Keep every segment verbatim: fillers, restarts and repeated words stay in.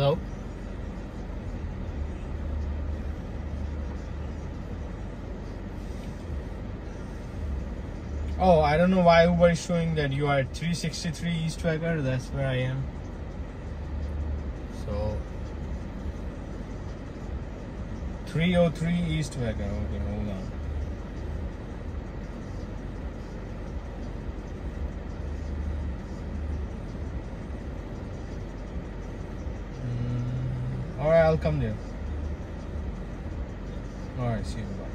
Hello? Oh, I don't know why Uber is showing that you are at three sixty-three East Wacker. That's where I am. So three oh three East Wacker. Okay, hold on. Mm, Alright, I'll come there. Alright, see you. Bye.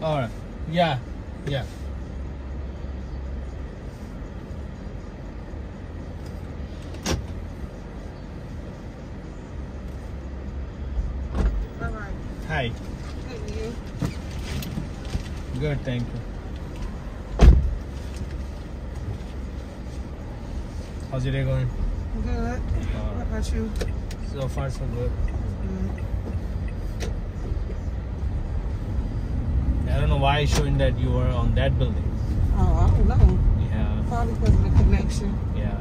Alright, yeah, yeah. All right. Hi. Good, and you? Good, thank you. How's your day going? Good. Uh, what about you? So far, so good. Mm. I don't know why it's showing that you were on that building. Oh, I don't know. Yeah. Probably because of the connection. Yeah.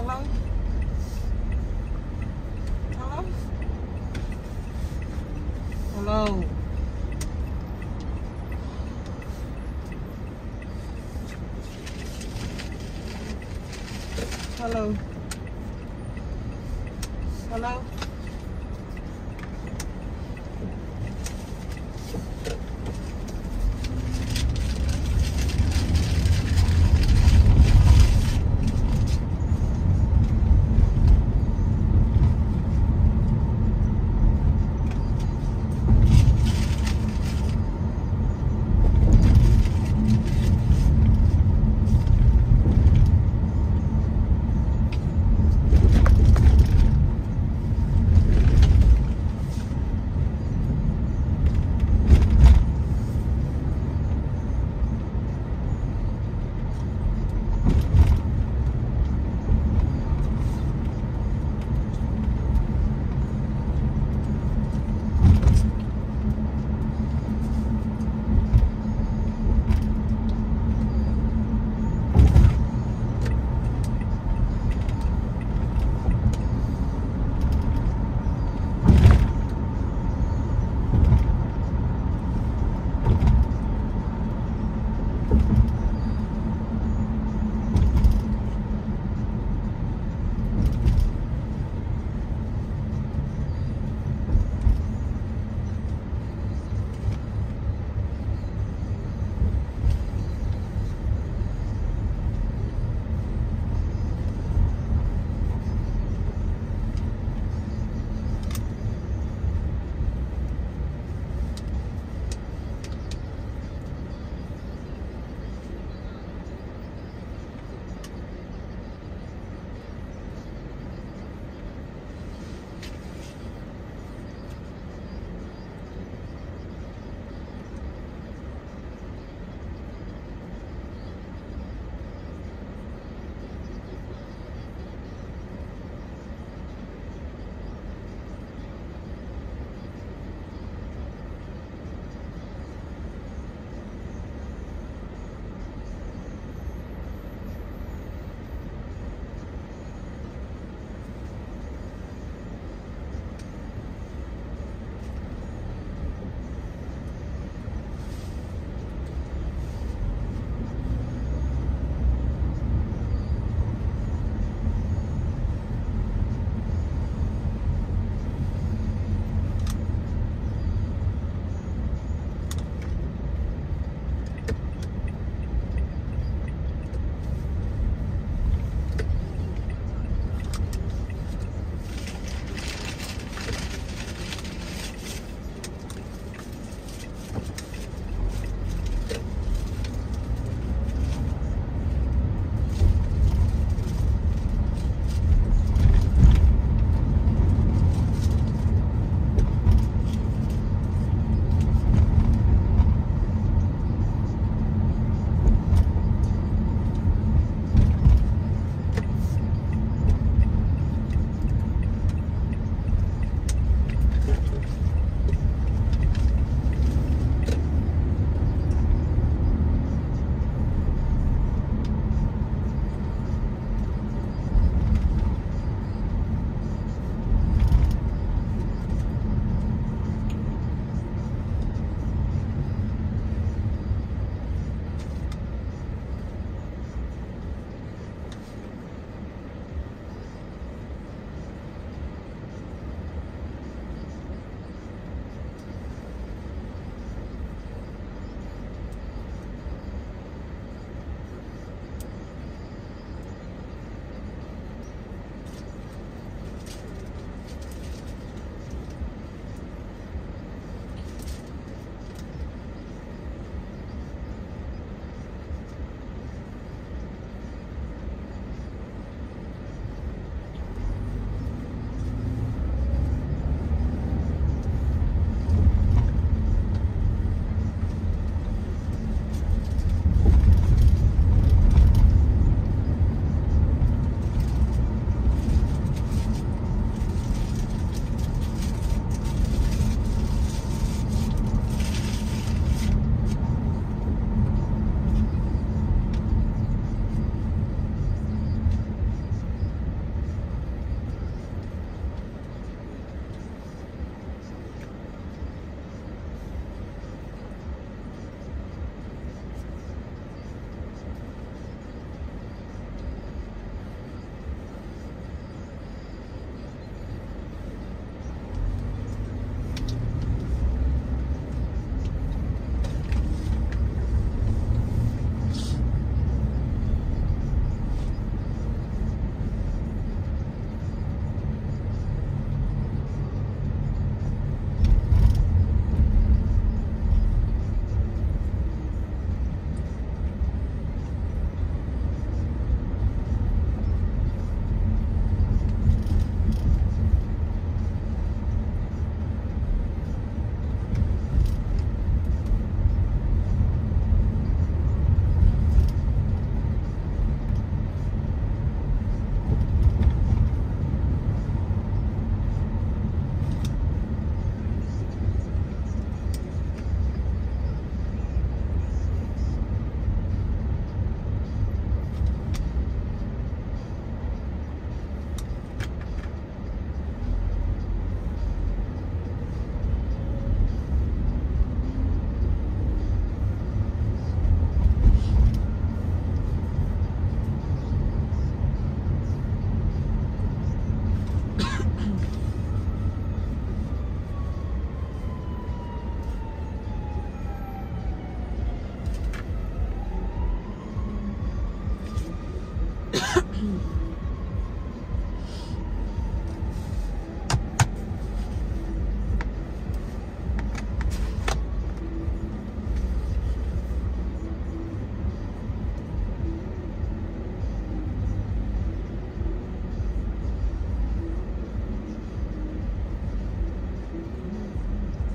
Hello? Hello? Hello? Hello? Hello?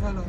Hello.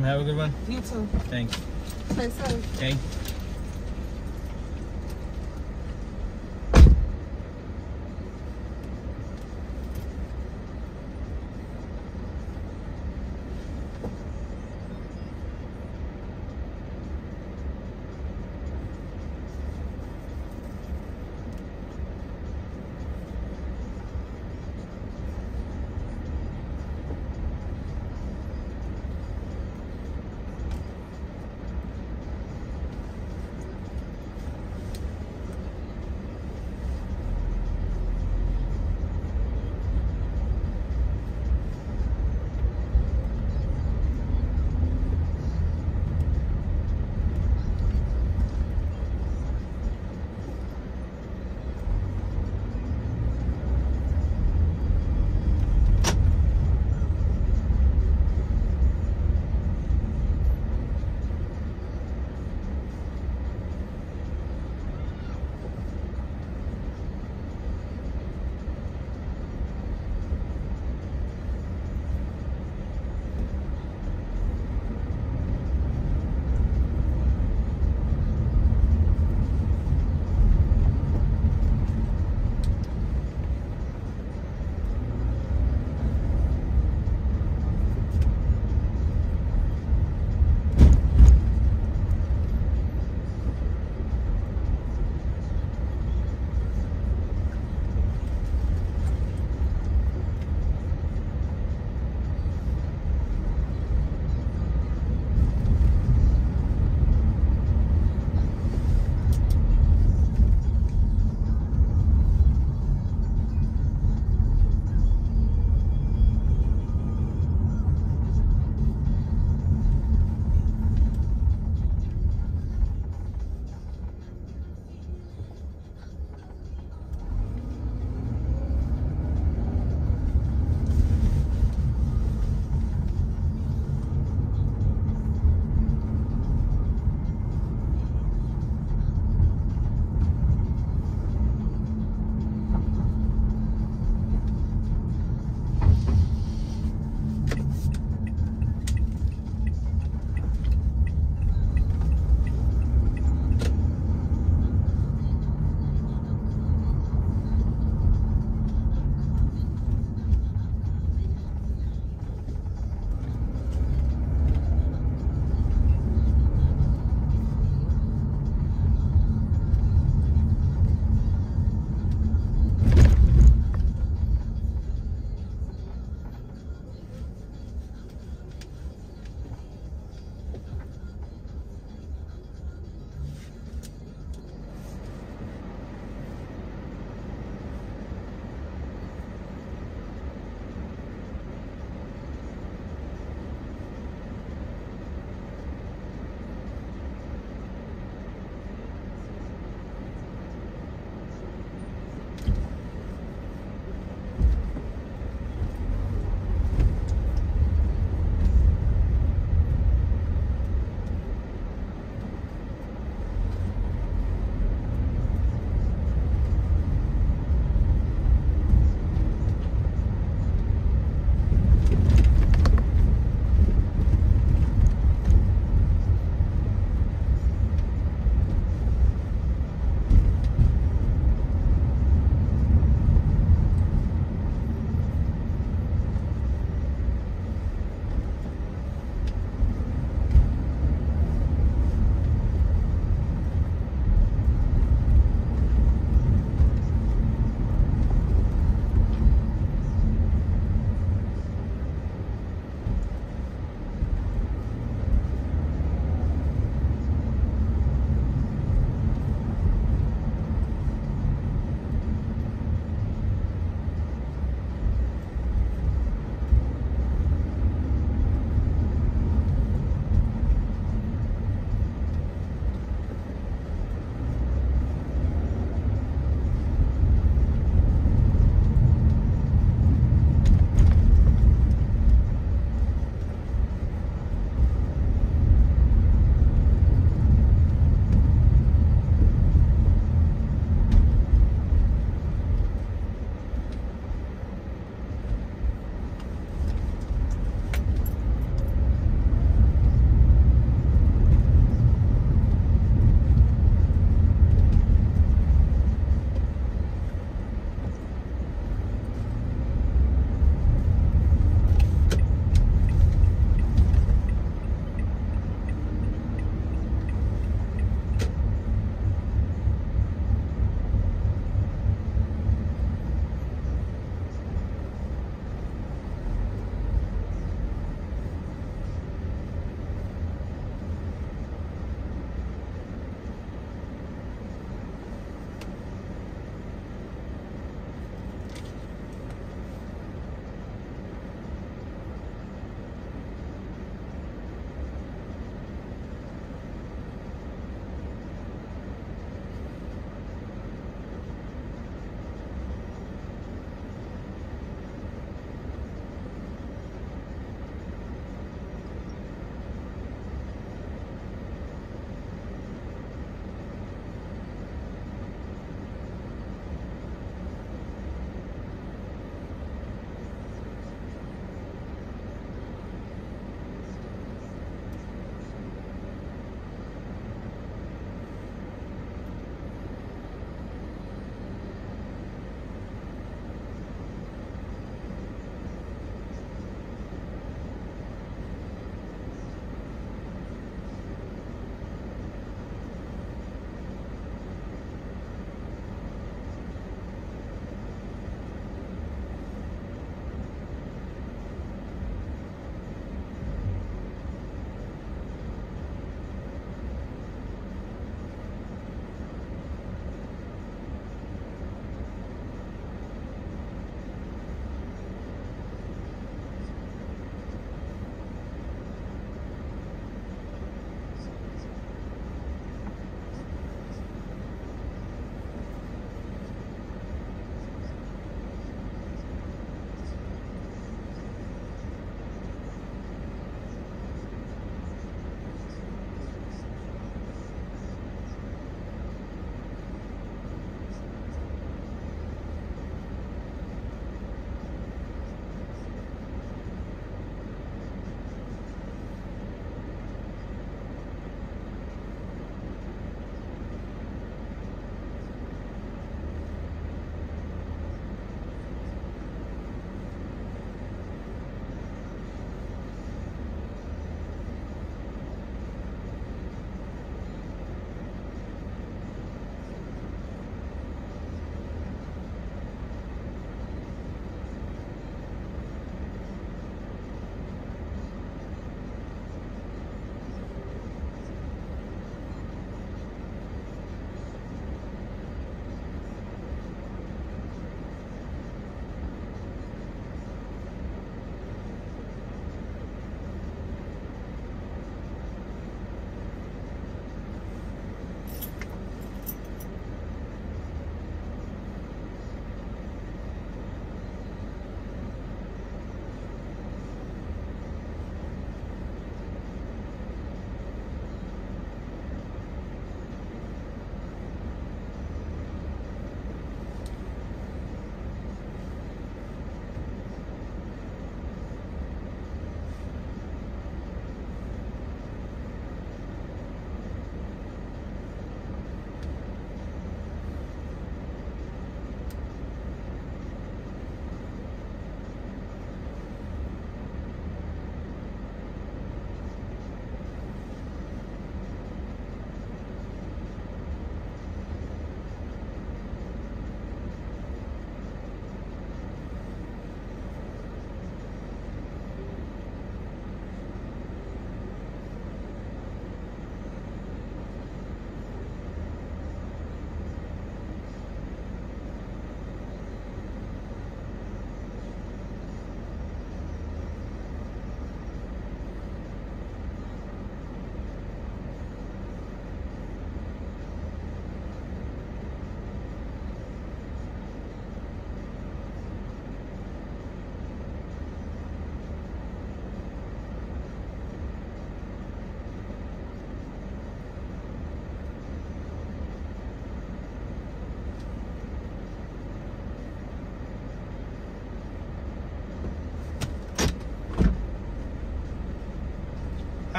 welcome. Have a good one. You too. Thanks. Okay.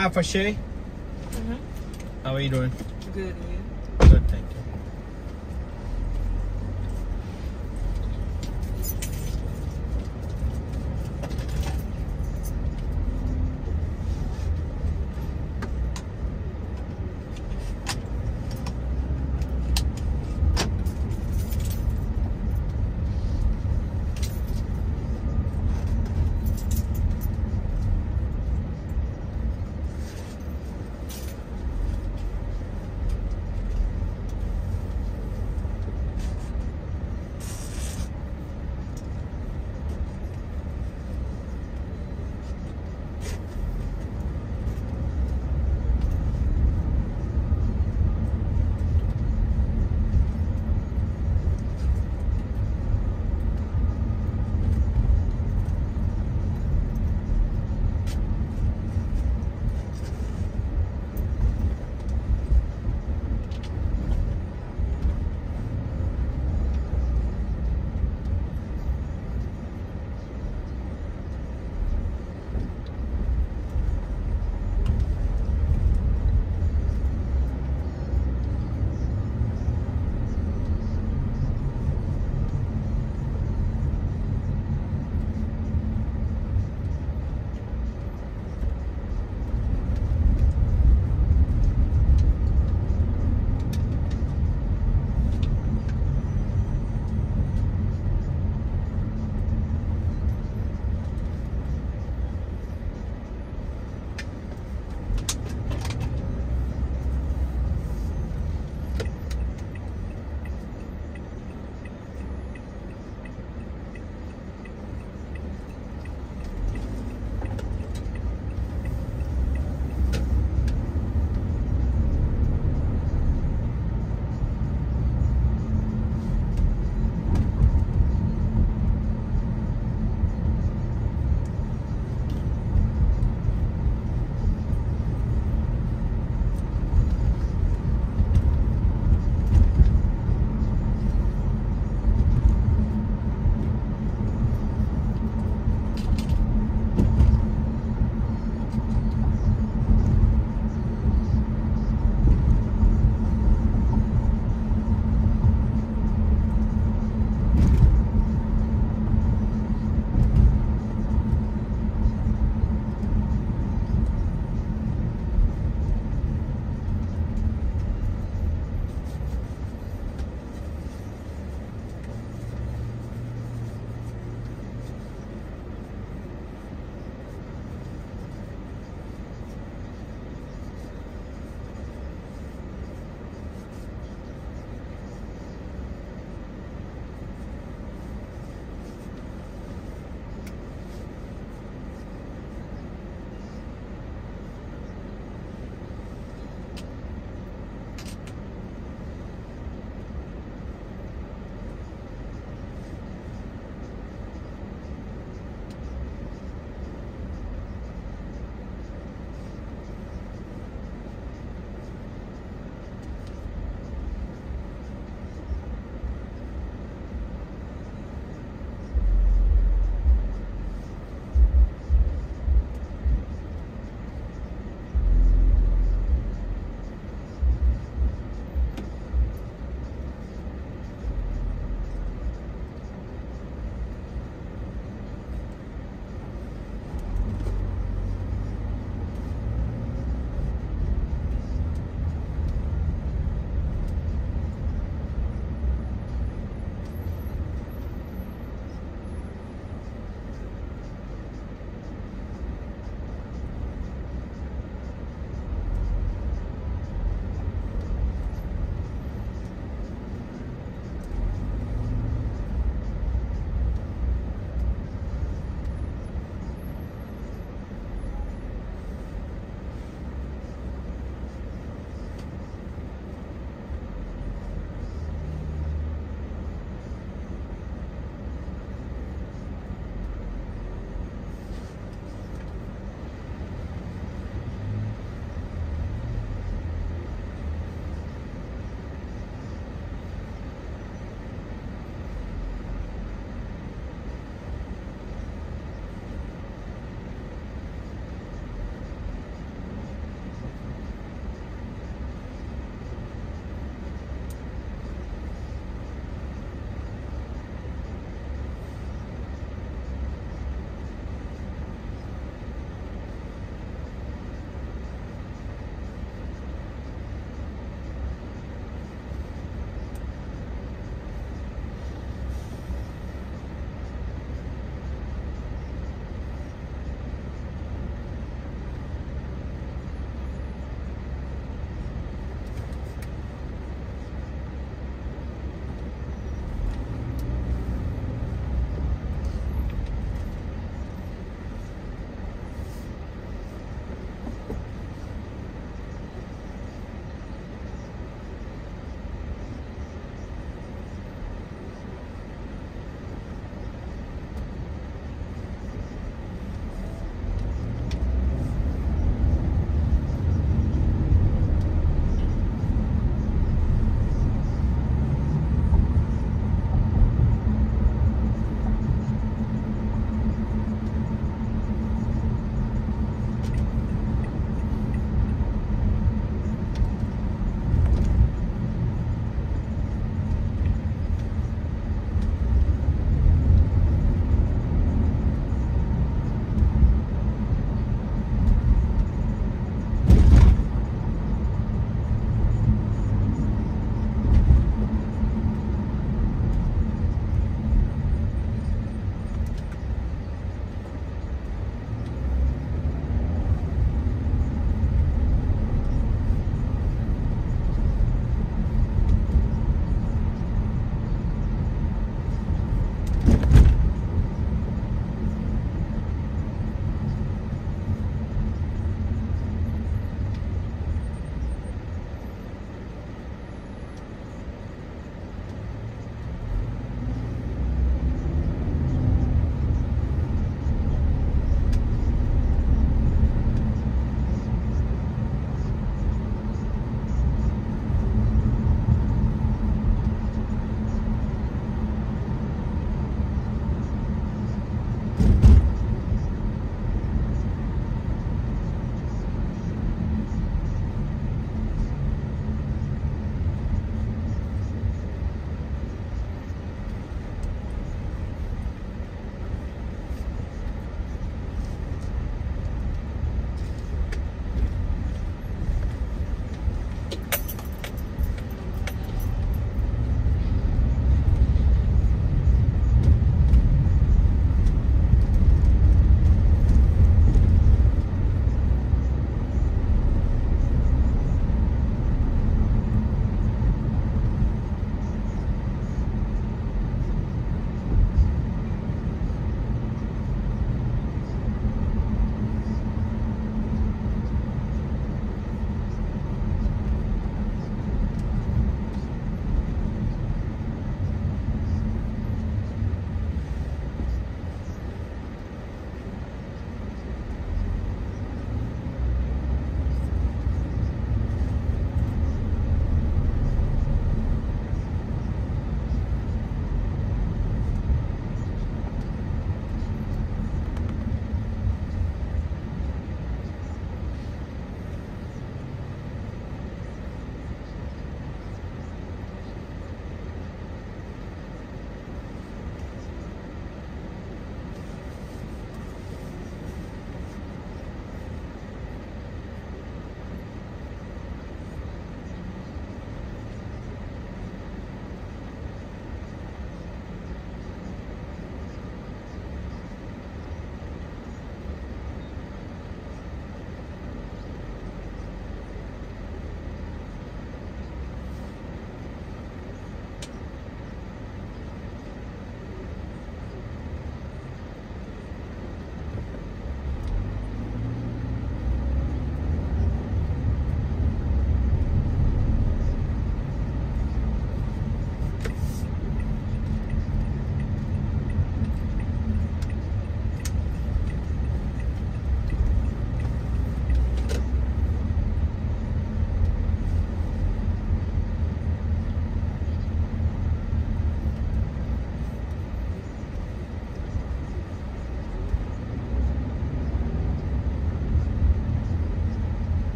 Hi, Fashay. Mm-hmm. How are you doing? Good.